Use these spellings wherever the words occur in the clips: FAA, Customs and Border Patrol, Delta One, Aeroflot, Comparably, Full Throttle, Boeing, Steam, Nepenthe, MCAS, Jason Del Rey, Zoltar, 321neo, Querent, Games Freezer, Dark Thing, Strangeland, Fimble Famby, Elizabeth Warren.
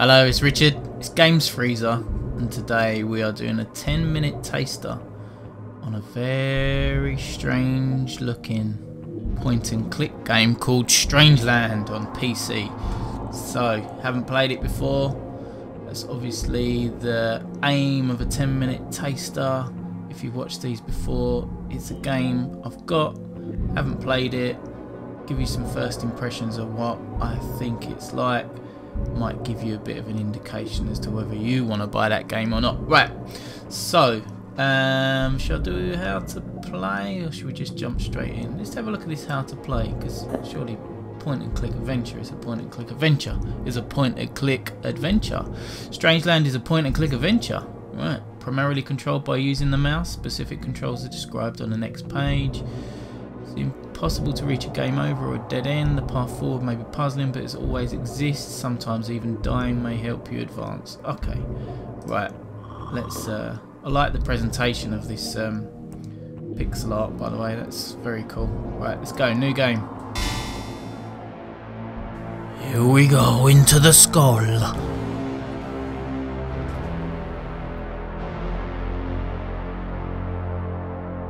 Hello, it's Richard. It's Games Freezer, and today we are doing a 10-minute taster on a very strange-looking point-and-click game called Strangeland on PC. So, haven't played it before. That's obviously the aim of a 10-minute taster. If you've watched these before, it's a game I've got. Haven't played it. Give you some first impressions of what I think it's like. Might give you a bit of an indication as to whether you want to buy that game or not. Right, so shall I do how to play, or should we just jump straight in? Let's have a look at this how to play, because surely point and click adventure is a point and click adventure. Is a point and click adventure. Strangeland is a point and click adventure. Right, primarily controlled by using the mouse. Specific controls are described on the next page. Possible to reach a game over or a dead end. The path forward may be puzzling, but it always exists. Sometimes even dying may help you advance. Okay, right. Let's. I like the presentation of this pixel art, by the way. That's very cool. Right, let's go. New game. Here we go into the skull.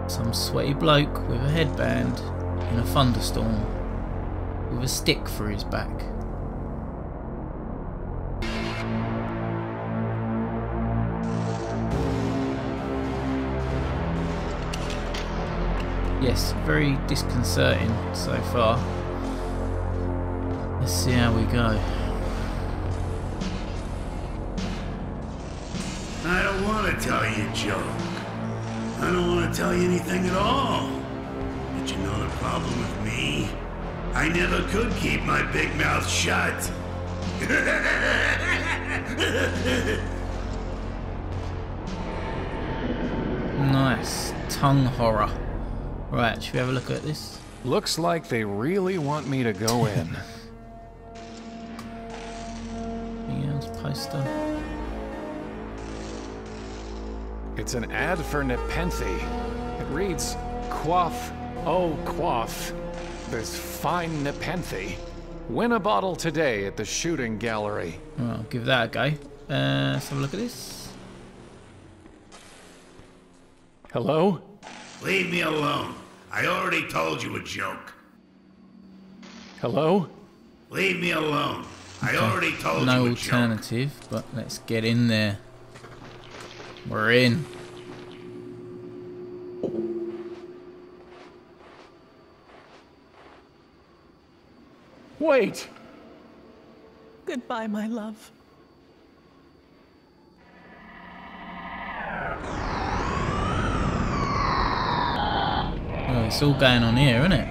Some sweaty bloke with a headband. In a thunderstorm, with a stick for his back. Yes, very disconcerting so far. Let's see how we go. I don't want to tell you a joke. I don't want to tell you anything at all. You know the problem with me? I never could keep my big mouth shut. Nice. Tongue horror. Right, should we have a look at this? Looks like they really want me to go in. Poster. It's an ad for Nepenthe. It reads, "Quaff. Oh, quaff, this fine Nepenthe. Win a bottle today at the shooting gallery." Well, give that a go. Let's have a look at this. Hello? Leave me alone. I already told you a joke. Hello? Leave me alone. Okay. I already told you a joke. No alternative, but let's get in there. We're in. Wait! Goodbye, my love. Oh, it's all going on here, isn't it?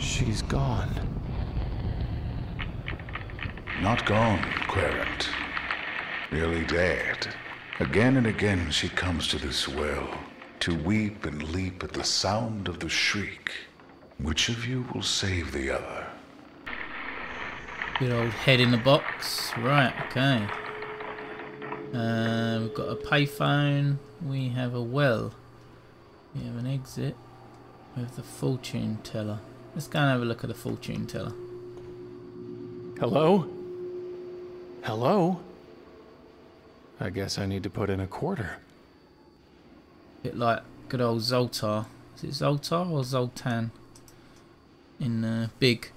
She's gone. Not gone, Querent. Really dead. Again and again she comes to this well, to weep and leap at the sound of the shriek. Which of you will save the other? Good old head in the box. Right, okay. We've got a payphone. We have a well. We have an exit with the fortune teller. Let's go and have a look at the fortune teller. Hello? Hello? I guess I need to put in a quarter. Bit like good old Zoltar. Is it Zoltar or Zoltan? In big.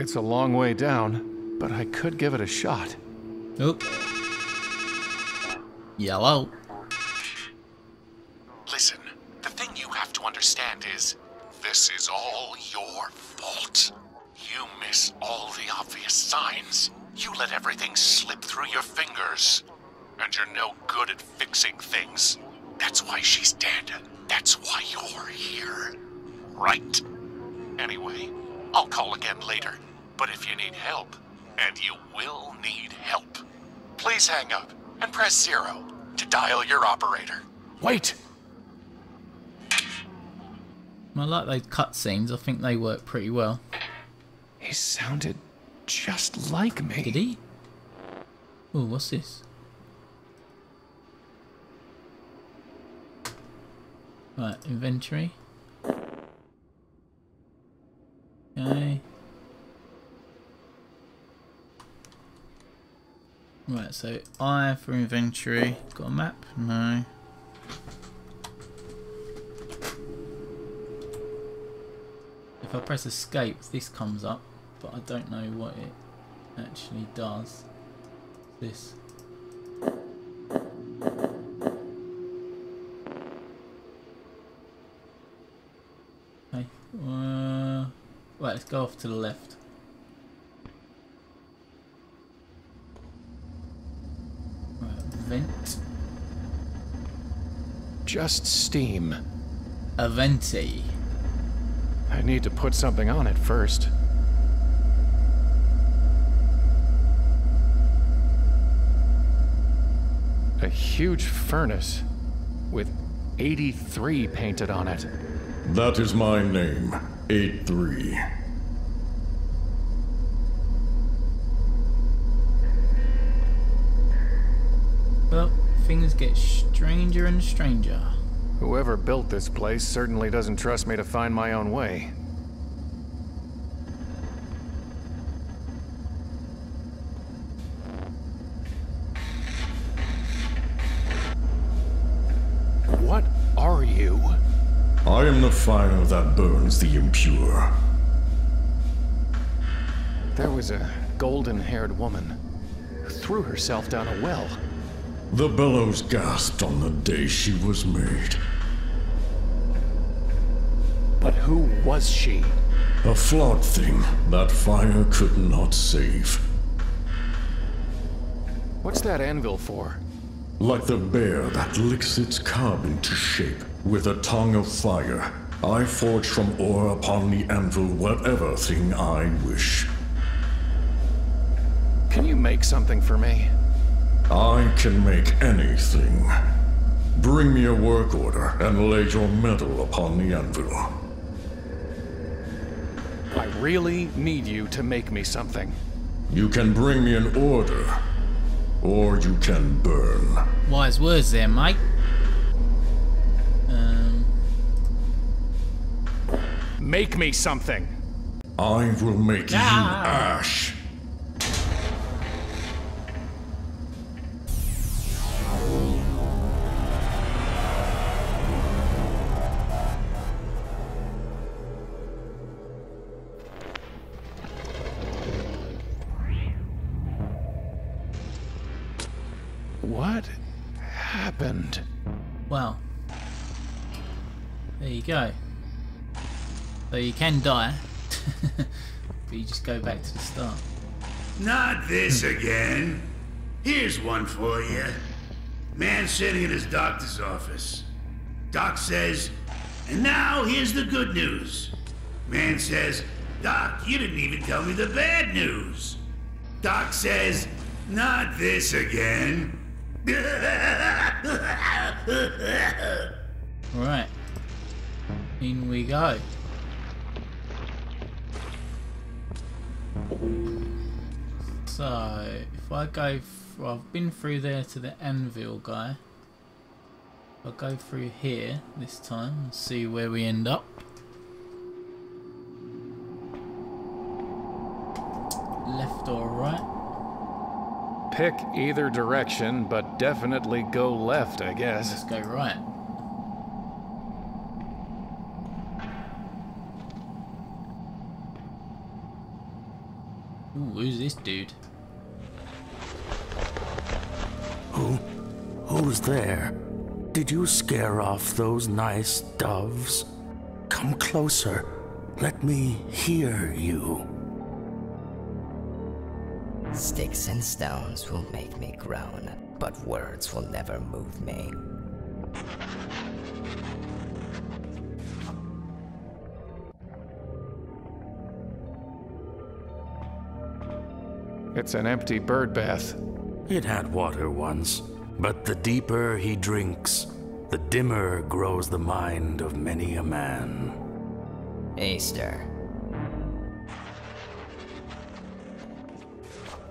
It's a long way down, but I could give it a shot. Oop. Yellow. Listen, the thing you have to understand is, this is all your fault. You miss all the obvious signs. You let everything slip through your fingers. And you're no good at fixing things. That's why she's dead. That's why you're here, right? Anyway, I'll call again later, but if you need help, and you will need help, please hang up and press 0 to dial your operator. Wait! I like those cutscenes. I think they work pretty well. He sounded just like me. Did he? Oh, what's this? Right, inventory. Okay. Right, so I for inventory. Got a map? No. If I press escape, this comes up, but I don't know what it actually does. This. Okay. Right, let's go off to the left. Vent. Just Steam. Aventi. I need to put something on it first. A huge furnace with 83 painted on it. That is my name, 83. Well, things get stranger and stranger. Whoever built this place certainly doesn't trust me to find my own way. What are you? I am the fire that burns the impure. There was a golden-haired woman who threw herself down a well. The bellows gasped on the day she was made. But who was she? A flawed thing that fire could not save. What's that anvil for? Like the bear that licks its cub into shape with a tongue of fire, I forge from ore upon the anvil whatever thing I wish. Can you make something for me? I can make anything. Bring me a work order and lay your metal upon the anvil. I really need you to make me something. You can bring me an order, or you can burn. Wise words there, mate. Make me something. I will make you ash. What happened? Well, there you go. So you can die, but you just go back to the start. Not this again. Here's one for you. Man sitting in his doctor's office. Doc says, and now here's the good news. Man says, Doc, you didn't even tell me the bad news. Doc says, not this again. Right. In we go. So, if I go... I've been through there to the anvil guy. I'll go through here this time and see where we end up. Left or right? Pick either direction, but definitely go left, I guess. Let's go right. Ooh, who's this dude? Who's there? Did you scare off those nice doves? Come closer. Let me hear you. Sticks and stones will make me groan, but words will never move me. It's an empty bird bath. It had water once, but the deeper he drinks, the dimmer grows the mind of many a man. Easter.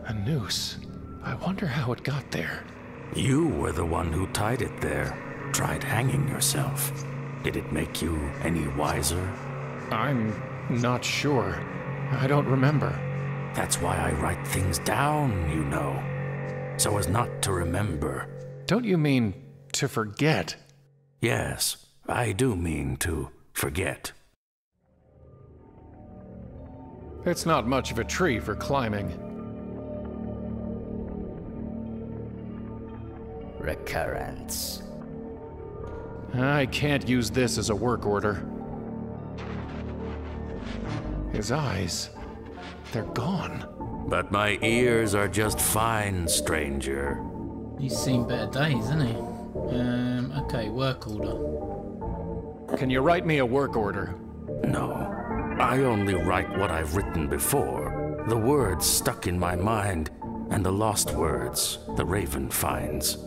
A noose. I wonder how it got there. You were the one who tied it there. Tried hanging yourself. Did it make you any wiser? I'm not sure. I don't remember. That's why I write things down, you know. so as not to remember. Don't you mean to forget? Yes, I do mean to forget. It's not much of a tree for climbing. Recurrence. I can't use this as a work order. His eyes, they're gone. But my ears are just fine, stranger. He's seen better days, isn't he? Okay, work order. Can you write me a work order? No, I only write what I've written before. The words stuck in my mind, and the lost words the raven finds.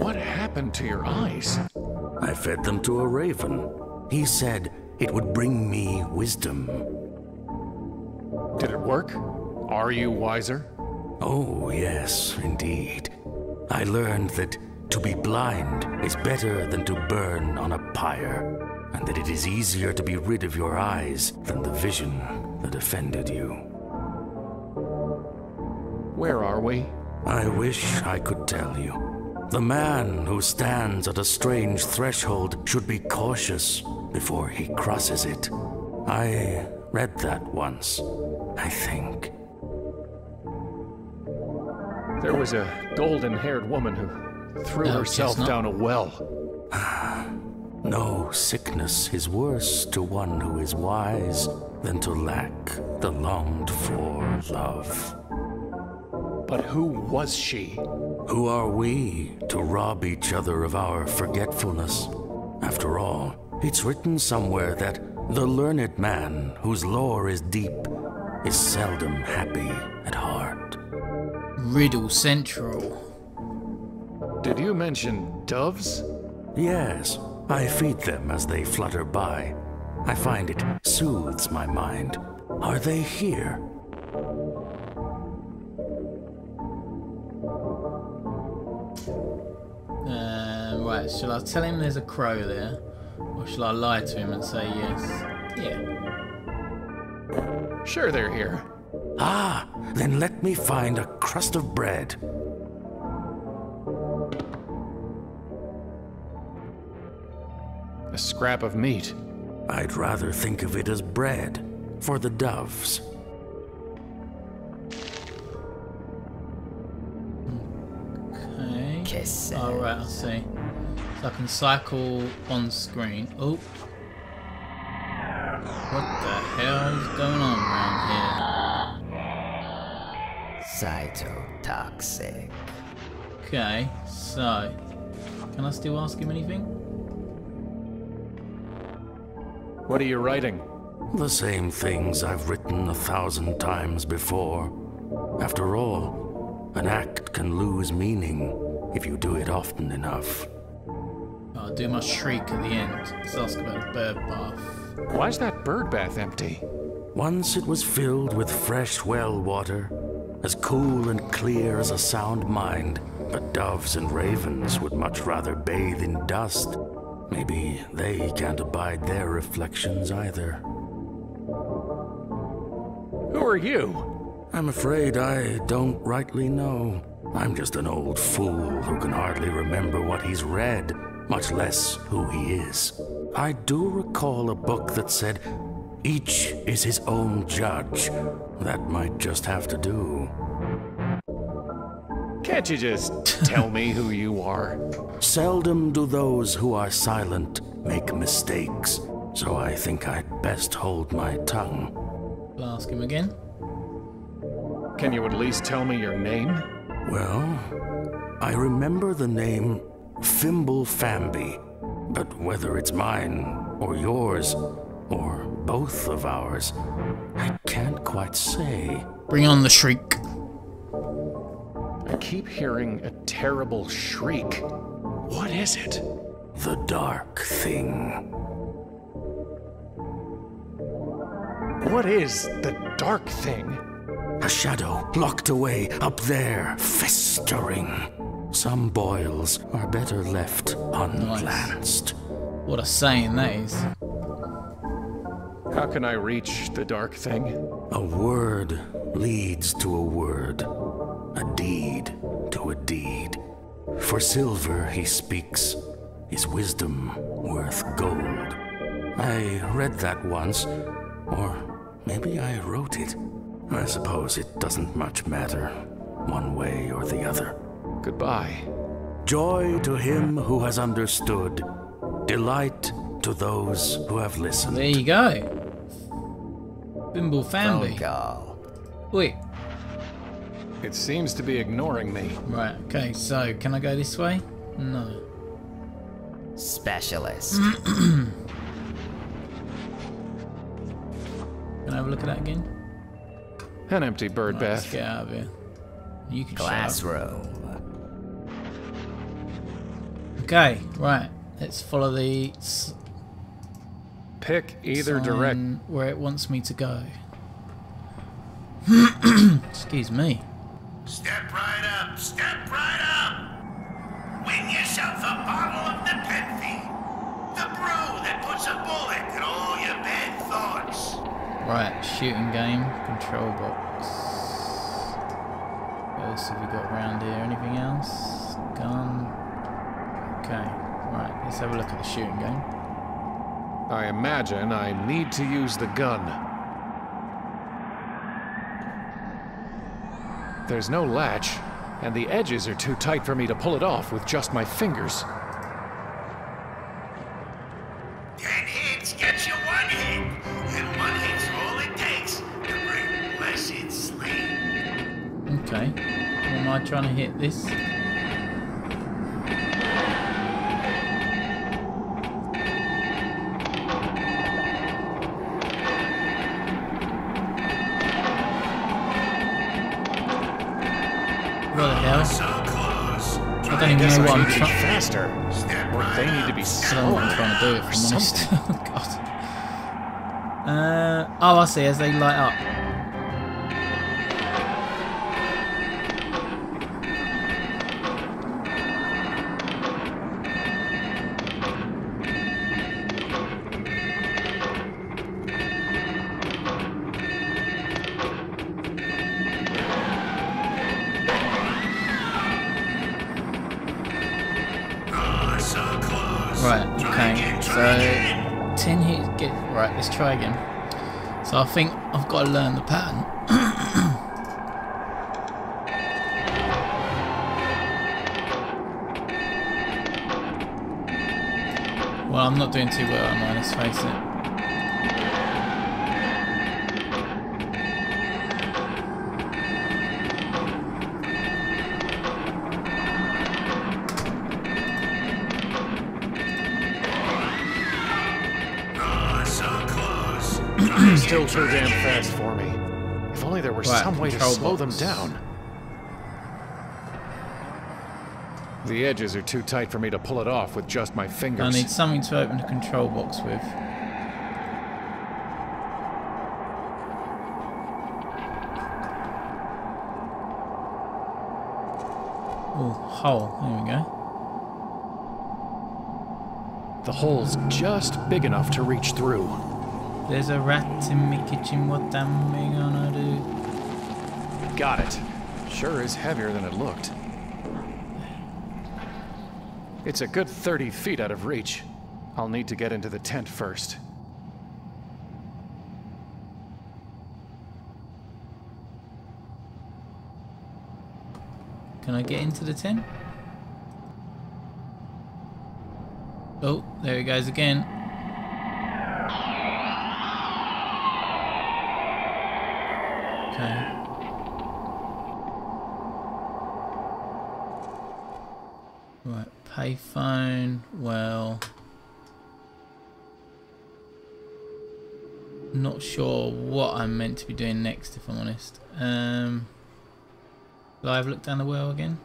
What happened to your eyes? I fed them to a raven. He said it would bring me wisdom. Did it work? Are you wiser? Oh, yes, indeed. I learned that to be blind is better than to burn on a pyre, and that it is easier to be rid of your eyes than the vision that offended you. Where are we? I wish I could tell you. The man who stands at a strange threshold should be cautious before he crosses it. I read that once, I think. There was a golden-haired woman who threw herself down a well. No sickness is worse to one who is wise than to lack the longed-for love. But who was she? Who are we to rob each other of our forgetfulness? After all, it's written somewhere that the learned man, whose lore is deep, is seldom happy at heart. Riddle Central. Did you mention doves? Yes, I feed them as they flutter by. I find it soothes my mind. Are they here? Right, shall I tell him there's a crow there? Or shall I lie to him and say yes? Yeah. Sure, they're here. Ah, then let me find a crust of bread. A scrap of meat. I'd rather think of it as bread for the doves. Okay. Kisses. All right, I'll see. So I can cycle on screen. Oh. What the hell is going on around here? Cytotoxic. Okay, so. Can I still ask him anything? What are you writing? The same things I've written 1,000 times before. After all, an act can lose meaning if you do it often enough. I'll do my shriek at the end. Let's ask about a bird bath. Why is that bird bath empty? Once it was filled with fresh well water, as cool and clear as a sound mind. But doves and ravens would much rather bathe in dust. Maybe they can't abide their reflections either. Who are you? I'm afraid I don't rightly know. I'm just an old fool who can hardly remember what he's read, much less who he is. I do recall a book that said, each is his own judge. That might just have to do. Can't you just tell me who you are? Seldom do those who are silent make mistakes, so I think I'd best hold my tongue. I'll ask him again. Can you at least tell me your name? Well, I remember the name Fimble Famby, but whether it's mine, or yours, or both of ours, I can't quite say. Bring on the shriek. I keep hearing a terrible shriek. What is it? The dark thing. What is the dark thing? A shadow locked away up there, festering. Some boils are better left unglanced. Nice. What a saying that is. How can I reach the dark thing? A word leads to a word, a deed to a deed. For silver he speaks, is wisdom worth gold. I read that once, or maybe I wrote it. I suppose it doesn't much matter, one way or the other. Goodbye. Joy to him who has understood. Delight to those who have listened. There you go. Bimble family. Wait. It seems to be ignoring me. Right, okay, so can I go this way? No. Specialist. Can I have a look at that again? An empty bird right, bath. Let's get out of here. You can classroom. Okay, right. Let's follow the pick either direction where it wants me to go. Excuse me. Step right up. Step right up. Win yourself a bottle of Nepenthe, the brew that puts a bullet in all your bad thoughts. Right, shooting game, control box. What else have we got around here? Anything else? Gun. Okay, right, let's have a look at the shooting game. I imagine I need to use the gun. There's no latch, and the edges are too tight for me to pull it off with just my fingers. Okay, am I trying to hit this? What the hell? So close. I don't even know what I'm trying to do. Faster. Or they need to be slow. I'm trying to do it for something. God. Oh, I see. As they light up. Right, okay, so 10 hits, get, right, let's try again. So I think I've got to learn the pattern. Well, I'm not doing too well, am I? Let's face it. Still too damn fast for me. If only there were some way to slow them down. The edges are too tight for me to pull it off with just my fingers. I need something to open the control box with. Oh, hole. There we go. The hole's just big enough to reach through. There's a rat in my kitchen, what am I gonna do? Got it. Sure is heavier than it looked. It's a good 30 feet out of reach. I'll need to get into the tent first. Can I get into the tent? Oh, there he goes again. Okay. Right, payphone, well... Not sure what I'm meant to be doing next, if I'm honest. Will I have a look down the well again?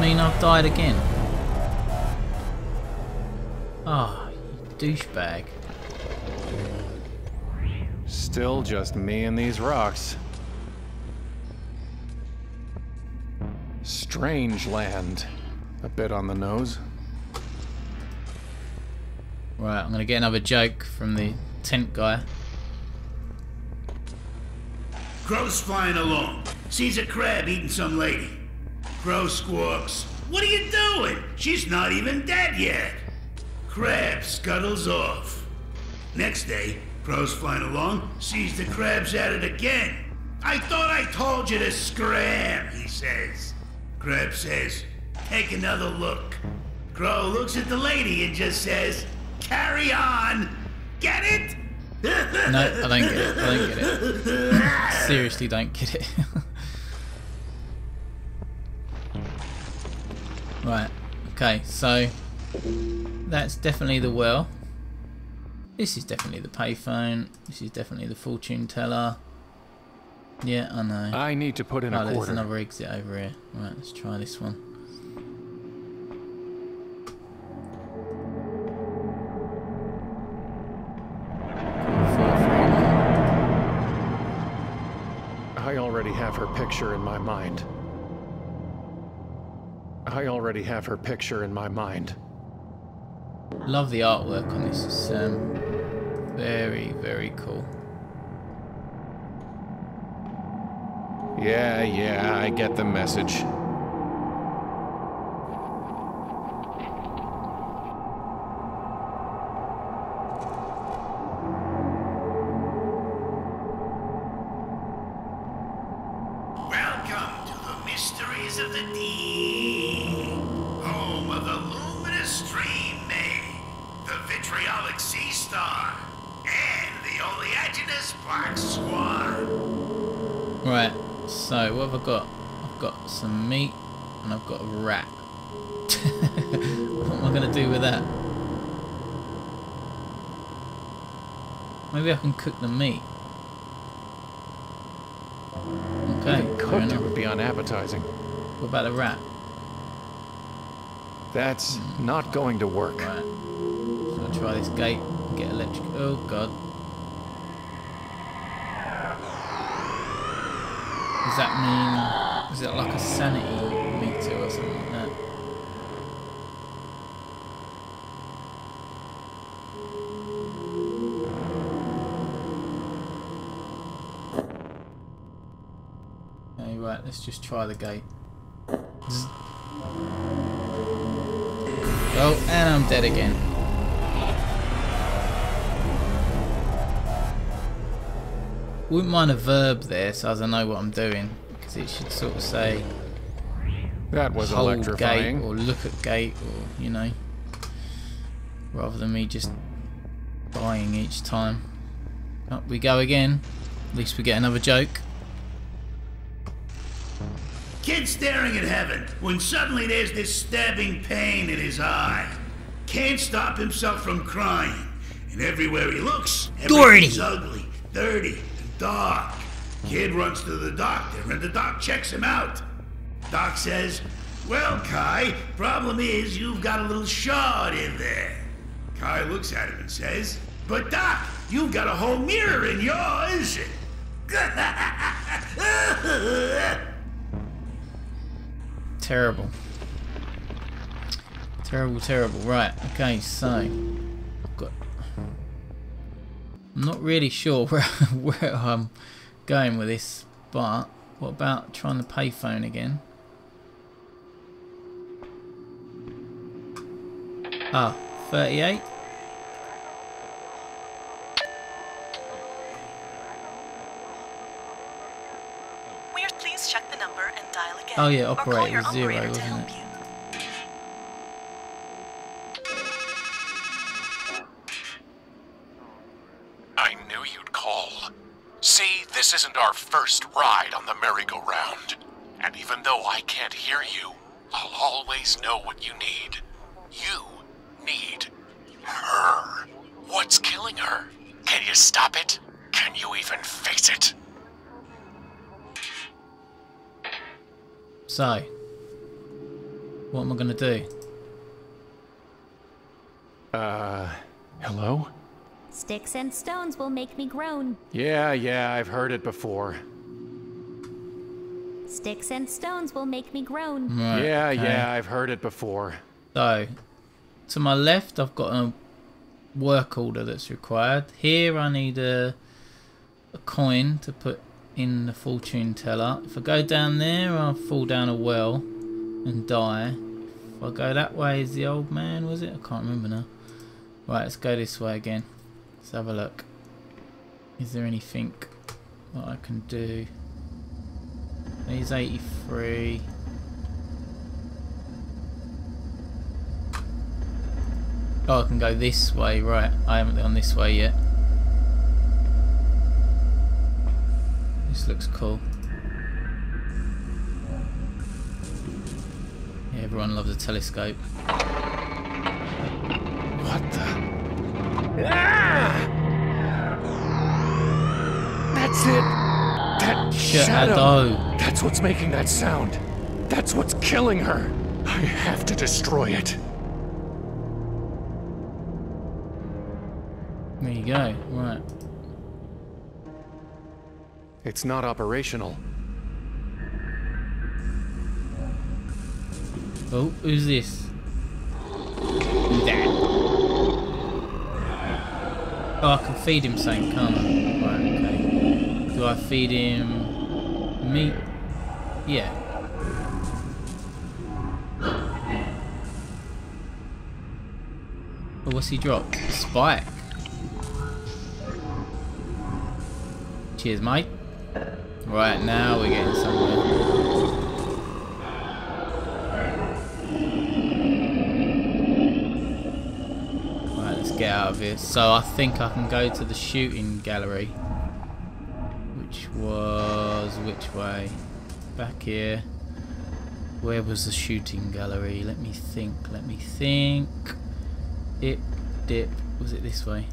Mean I've died again. Ah, you douchebag. Still just me and these rocks. Strangeland. A bit on the nose. Right, I'm gonna get another joke from the tent guy. Crow's flying along. Sees a crab eating some lady. Crow squawks, "What are you doing? She's not even dead yet." Crab scuttles off. Next day, Crow's flying along, sees the crabs at it again. "I thought I told you to scram," he says. Crab says, "Take another look." Crow looks at the lady and just says, "Carry on." Get it? No, I don't get it. I don't get it. Seriously, don't get it. Right. Okay, so that's definitely the well. This is definitely the payphone. This is definitely the fortune teller. Yeah, I know. I need to put in a quarter. There's another exit over here. Right, let's try this one. I already have her picture in my mind. I already have her picture in my mind. Love the artwork on this. It's very, very cool. Yeah, I get the message. Welcome to the mysteries of the deep, home of the luminous stream maid, the vitriolic sea star, and the oleaginous black swan. Right. So, what have I got? I've got some meat, and I've got a rat. What am I going to do with that? Maybe I can cook the meat. Okay, cooked it would be unappetizing. What about the rat? That's not going to work. Right. So I'll try this gate, get electric... Oh, God. Does that mean, is it like a sanity meter or something like that? Okay, right, let's just try the gate. Oh, and I'm dead again. Wouldn't mind a verb there, so as I know what I'm doing, because it should sort of say that was hold gate or look at gate, or you know, rather than me just dying each time. Up we go again. At least we get another joke. Kid staring at heaven when suddenly there's this stabbing pain in his eye. Can't stop himself from crying, and everywhere he looks, everything's ugly, dirty. Doc. Kid runs to the doctor, and the doc checks him out. Doc says, "Well, Kai, problem is you've got a little shard in there." Kai looks at him and says, "But Doc, you've got a whole mirror in yours." Terrible. Terrible, terrible. Right, okay, so... I'm not really sure where I'm going with this, but what about trying the payphone again? Ah, 38? Weird, please check the number and dial again. Oh yeah, operator was 0, wasn't it? This isn't our first ride on the merry-go-round, and even though I can't hear you, I'll always know what you need. You need her. What's killing her? Can you stop it? Can you even face it? So, what am I gonna do? Hello? Sticks and stones will make me groan. Yeah, I've heard it before. Sticks and stones will make me groan. Right, yeah, okay. Yeah, I've heard it before. So, to my left, I've got a work order that's required. Here, I need a coin to put in the fortune teller. If I go down there, I'll fall down a well and die. If I go that way, is the old man, was it? I can't remember now. Right, let's go this way again. Let's have a look. Is there anything that I can do? He's 83. Oh, I can go this way, right. I haven't gone this way yet. This looks cool. Yeah, everyone loves a telescope. What the? Ah! That's it! That shadow! That's what's making that sound. That's what's killing her. I have to destroy it. There you go. Right. It's not operational. Oh, who's this? Who's that? Oh, I can feed him something, can't I? Right, okay. Do I feed him meat? Yeah. Oh, what's he dropped? A spike. Cheers, mate. Right, now we're getting somewhere. Right, let's get out of here. So I think I can go to the shooting gallery. Was which way? Back here. Where was the shooting gallery? Let me think, let me think. Dip. Was it this way?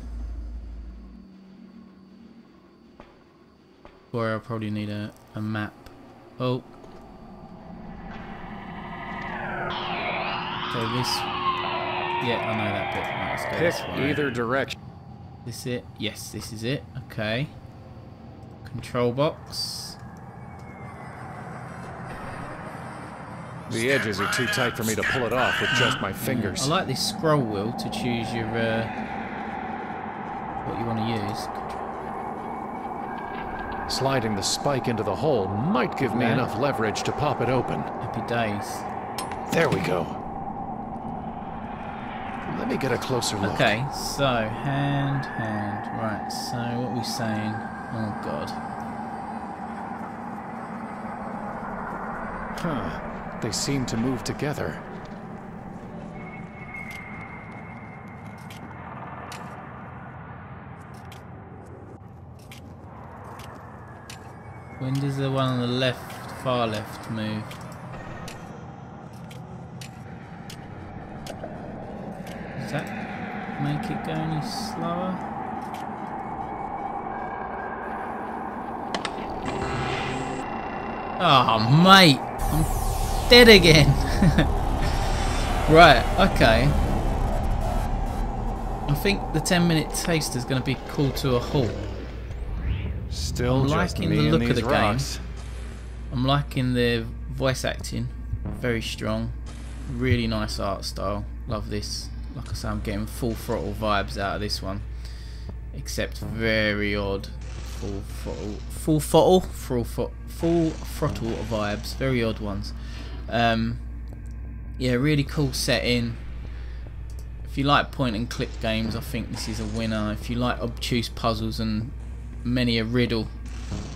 Or I'll probably need a map. Oh. So this. Yeah, I know that bit. Right, let's go this way. Pick either direction. This it? Yes, this is it. Okay. Control box. The edges are too tight for me to pull it off with just my fingers. I like this scroll wheel to choose your what you want to use. Sliding the spike into the hole might give me enough leverage to pop it open. Happy days. There we go. Let me get a closer look. Okay, so hand. Right, so what are we saying? Oh God. Huh. They seem to move together. When does the one on the left, far left, move? Does that make it go any slower? Oh mate, I'm dead again. Right, okay. I think the 10-minute taste is going to be called to a halt. Still, I'm liking the look of the game. I'm liking the voice acting, very strong, really nice art style. Love this. Like I say, I'm getting Full Throttle vibes out of this one, except very odd. Full throttle vibes, very odd ones. Yeah, really cool setting. If you like point and click games, I think this is a winner. If you like obtuse puzzles and many a riddle,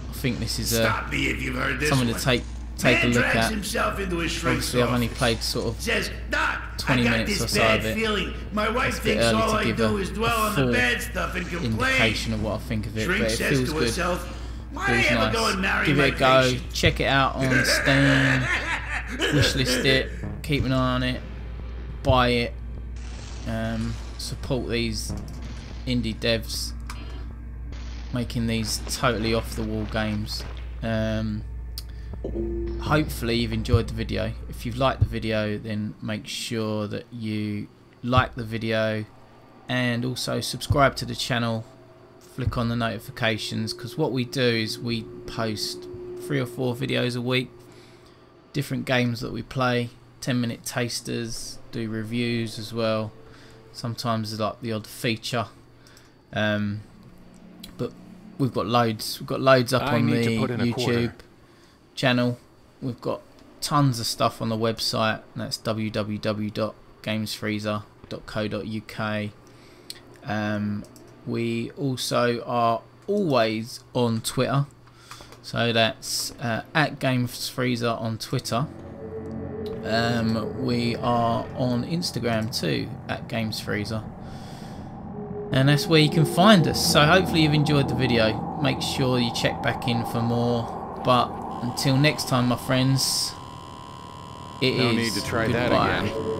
I think this is something to take a look at. Obviously, I've only played sort of 20 minutes or so of it. It's a bit early to give a full indication of what I think of it, but it feels good. Feels nice. Give it a go. Check it out on Steam. Wishlist it. Keep an eye on it. Buy it. Support these indie devs making these totally off-the-wall games. Hopefully you've enjoyed the video. If you've liked the video, then make sure that you like the video and also subscribe to the channel. Flick on the notifications, because what we do is we post 3 or 4 videos a week. different games that we play, 10-minute tasters, do reviews as well. Sometimes there's like the odd feature, but we've got loads. We've got loads up on the YouTube channel. We've got tons of stuff on the website, and that's www.gamesfreezer.co.uk. We also are always on Twitter, so that's at Games Freezer on Twitter. We are on Instagram too, at Games Freezer, and that's where you can find us. So hopefully you've enjoyed the video. Make sure you check back in for more. But until next time, my friends, it is no need to try goodbye. That again.